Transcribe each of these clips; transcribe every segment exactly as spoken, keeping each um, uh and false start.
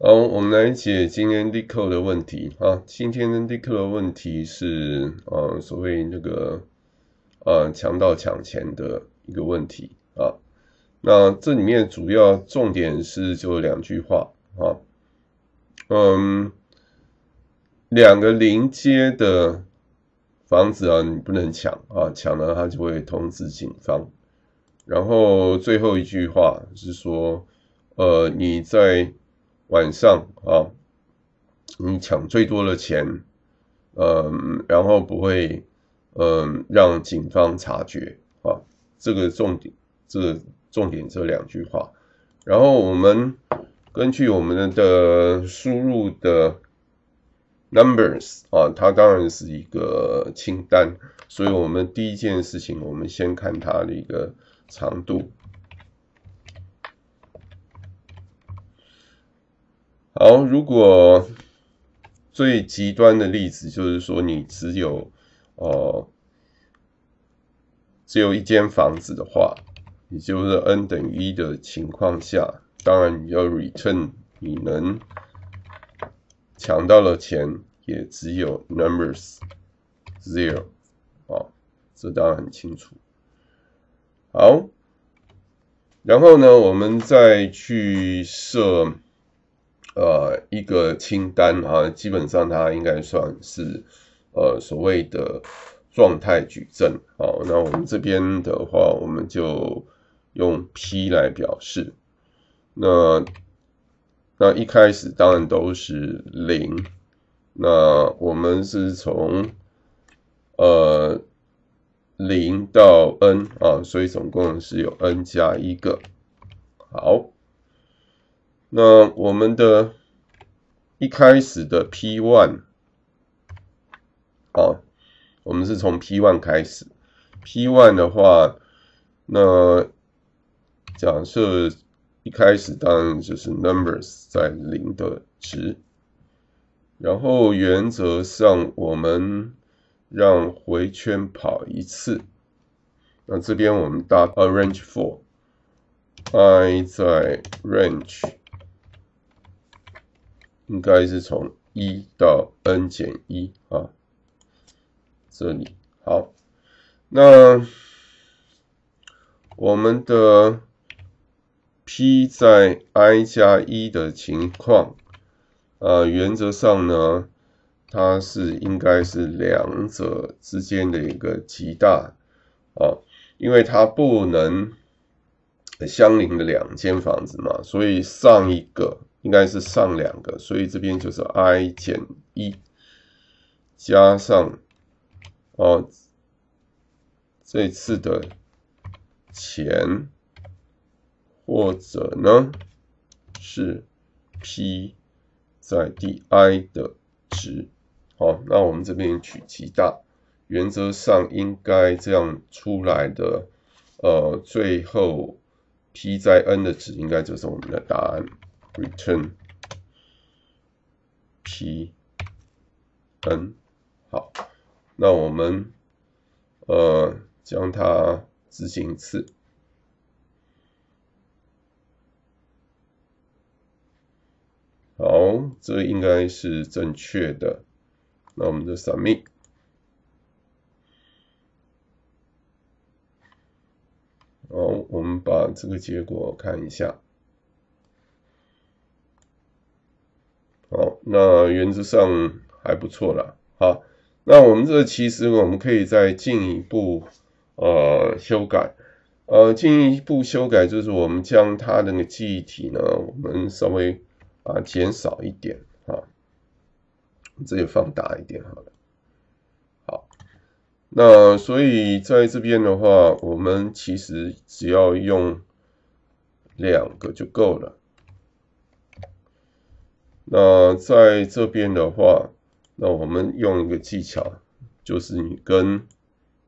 好，我们来解今天 L E E K 的问题啊。今天的 L E E K 的问题是啊，所谓那个啊强盗抢钱的一个问题啊。那这里面主要重点是就两句话啊，嗯，两个邻街的房子啊，你不能抢啊，抢了他就会通知警方。然后最后一句话是说，呃，你在 晚上啊，你抢最多的钱，嗯，然后不会，嗯，让警方察觉啊。这个重点，这个重点这两句话。然后我们根据我们的输入的 numbers 啊，它当然是一个清单，所以我们第一件事情，我们先看它的一个长度。 好，如果最极端的例子就是说，你只有呃只有一间房子的话，也就是 n 等于一的情况下，当然你要 return 你能抢到的钱也只有 numbers zero 啊，这当然很清楚。好，然后呢，我们再去设 呃，一个清单啊，基本上它应该算是呃所谓的状态矩阵。好，那我们这边的话，我们就用 P 来表示。那那一开始当然都是 零， 那我们是从呃零到 n 啊，所以总共是有 n 加一个。好。 那我们的一开始的 P 一 啊，我们是从 P 一 开始。P 一 的话，那假设一开始当然就是 numbers 在零的值，然后原则上我们让回圈跑一次。那这边我们打 range for i 在 range 应该是从一到 n 减一啊，这里好。那我们的 p 在 i 加一的情况，呃，原则上呢，它是应该是两者之间的一个极大啊，因为它不能相邻的两间房子嘛，所以上一个 应该是上两个，所以这边就是 i 减一加上哦这次的钱，或者呢是 p 在 di 的值。好，那我们这边取极大，原则上应该这样出来的，呃，最后 p 在 n 的值应该就是我们的答案。 return p n 好，那我们呃将它执行一次。好，这应该是正确的。那我们就 submit。好，我们把这个结果看一下。 好，那原则上还不错啦。好，那我们这其实我们可以再进一步呃修改，呃进一步修改就是我们将它的那个记忆体呢，我们稍微啊减少一点啊，这里放大一点好了。好，那所以在这边的话，我们其实只要用两个就够了。 那在这边的话，那我们用一个技巧，就是你跟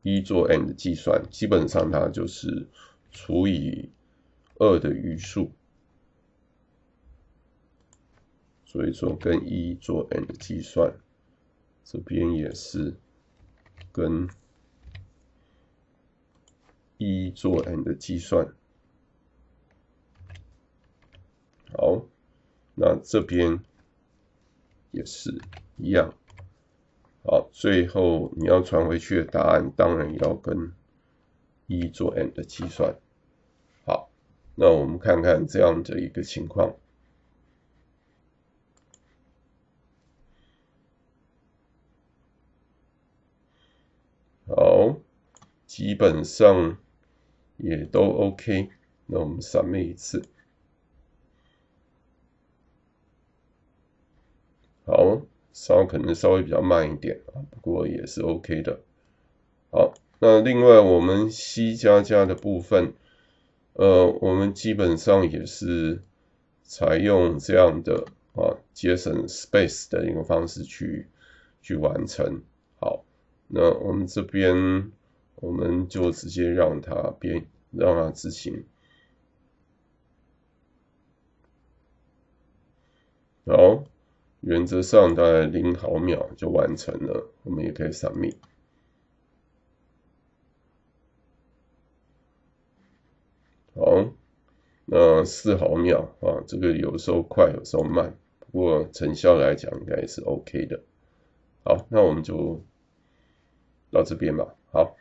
一做 n 的计算，基本上它就是除以二的余数，所以说跟一做 n 的计算，这边也是跟一做 n 的计算，好。那这边也是一样。好，最后你要传回去的答案，当然要跟一做 n 的计算。好，那我们看看这样的一个情况。 好，基本上也都 OK。那我们submit一次。好，稍可能稍微比较慢一点啊，不过也是 OK 的。好，那另外我们 C 加加的部分，呃，我们基本上也是采用这样的啊，节省 space 的一个方式去去完成。好。 那我们这边，我们就直接让它编，让它执行。好，原则上大概零毫秒就完成了。我们也可以submit。好，那四毫秒啊，这个有时候快，有时候慢，不过成效来讲应该是 OK 的。好，那我们就 到这边吧，好。